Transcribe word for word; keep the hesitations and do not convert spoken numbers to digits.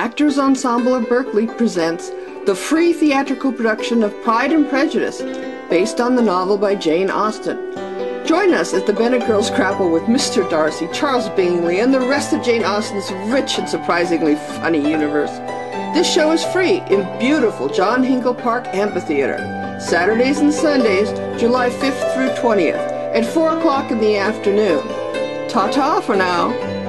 Actors' Ensemble of Berkeley presents the free theatrical production of Pride and Prejudice, based on the novel by Jane Austen. Join us as the Bennet girls grapple with Mister Darcy, Charles Bingley, and the rest of Jane Austen's rich and surprisingly funny universe. This show is free in beautiful John Hinkel Park Amphitheatre, Saturdays and Sundays, July fifth through twentieth, at four o'clock in the afternoon. Ta-ta for now.